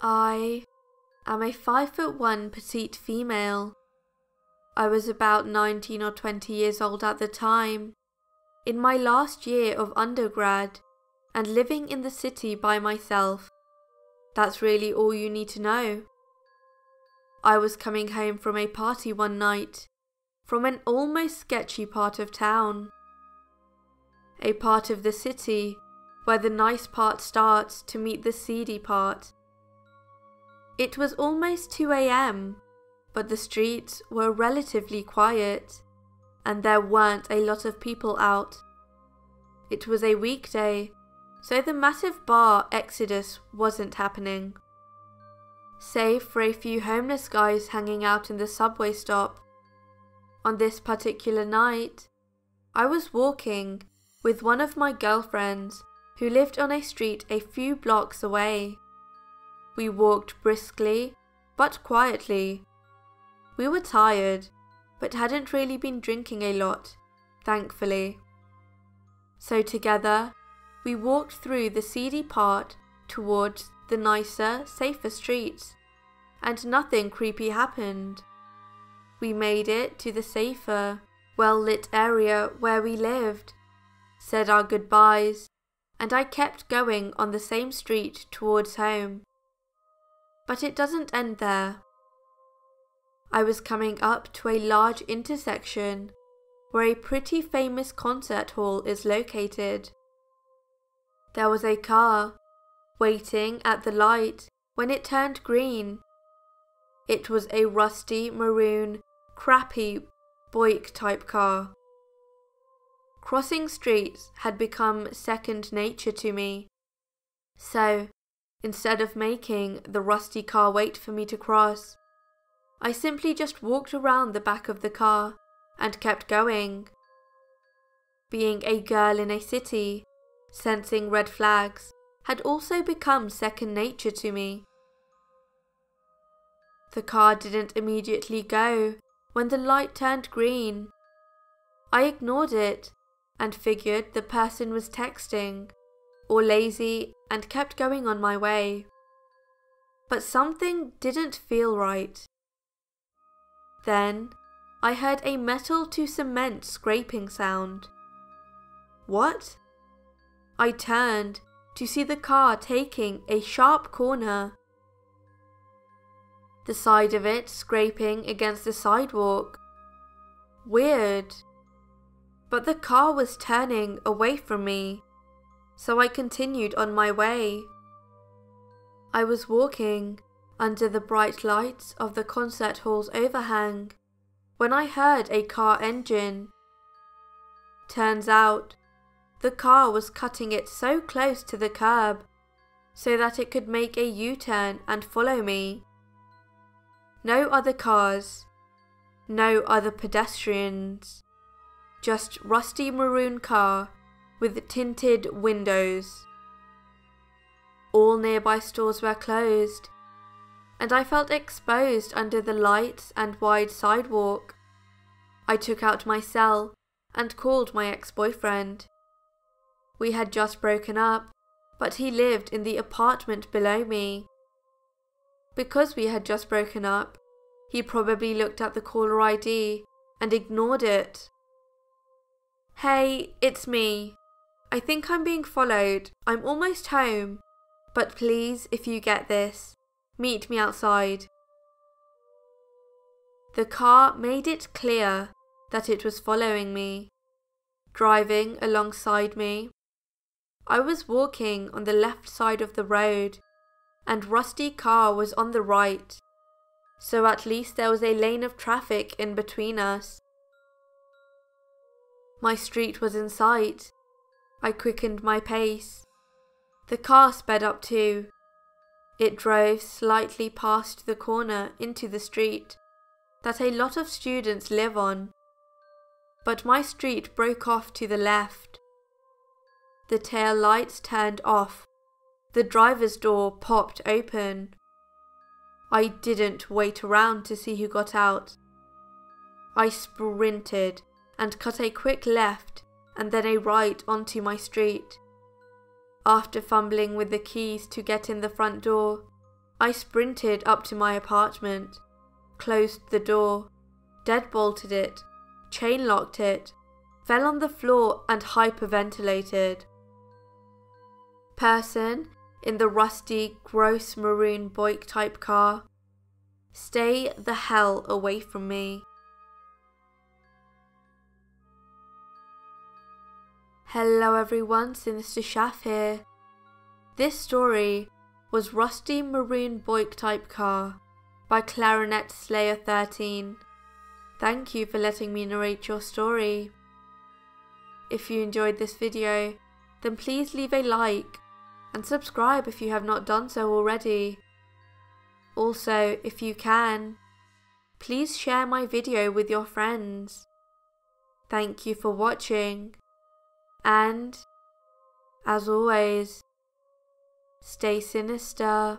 I am a 5'1" petite female. I was about 19 or 20 years old at the time, in my last year of undergrad, and living in the city by myself. That's really all you need to know. I was coming home from a party one night, from an almost sketchy part of town. A part of the city where the nice part starts to meet the seedy part. It was almost 2 AM, but the streets were relatively quiet, and there weren't a lot of people out. It was a weekday, so the massive bar exodus wasn't happening, save for a few homeless guys hanging out in the subway stop. On this particular night, I was walking with one of my girlfriends who lived on a street a few blocks away. We walked briskly, but quietly. We were tired, but hadn't really been drinking a lot, thankfully. So together, we walked through the seedy part towards the nicer, safer streets, and nothing creepy happened. We made it to the safer, well-lit area where we lived, said our goodbyes, and I kept going on the same street towards home. But it doesn't end there. I was coming up to a large intersection where a pretty famous concert hall is located. There was a car waiting at the light when it turned green. It was a rusty maroon, crappy Buick type car. Crossing streets had become second nature to me, so instead of making the rusty car wait for me to cross, I simply just walked around the back of the car and kept going. Being a girl in a city, sensing red flags had also become second nature to me. The car didn't immediately go when the light turned green. I ignored it and figured the person was texting or lazy and kept going on my way. But something didn't feel right. Then I heard a metal to cement scraping sound. What? I turned to see the car taking a sharp corner. The side of it scraping against the sidewalk. Weird. But the car was turning away from me, so I continued on my way. I was walking under the bright lights of the concert hall's overhang when I heard a car engine. Turns out, the car was cutting it so close to the curb so that it could make a U-turn and follow me. No other cars, no other pedestrians, just rusty maroon car with tinted windows. All nearby stores were closed, and I felt exposed under the lights and wide sidewalk. I took out my cell and called my ex-boyfriend. We had just broken up, but he lived in the apartment below me. Because we had just broken up, he probably looked at the caller ID and ignored it. Hey, it's me. I think I'm being followed. I'm almost home. But please, if you get this, meet me outside. The car made it clear that it was following me, driving alongside me. I was walking on the left side of the road, and rusty car was on the right, so at least there was a lane of traffic in between us. My street was in sight. I quickened my pace. The car sped up too. It drove slightly past the corner into the street that a lot of students live on, but my street broke off to the left. The tail lights turned off. The driver's door popped open. I didn't wait around to see who got out. I sprinted and cut a quick left and then a right onto my street. After fumbling with the keys to get in the front door, I sprinted up to my apartment, closed the door, deadbolted it, chain locked it, fell on the floor and hyperventilated. Person in the rusty, gross maroon Buick-type car, stay the hell away from me. Hello everyone, Sinister Shaf here. This story was Rusty Maroon Buick-type car by Clarinet Slayer 13. Thank you for letting me narrate your story. If you enjoyed this video, then please leave a like and subscribe if you have not done so already. Also, if you can, please share my video with your friends. Thank you for watching, and as always, stay sinister.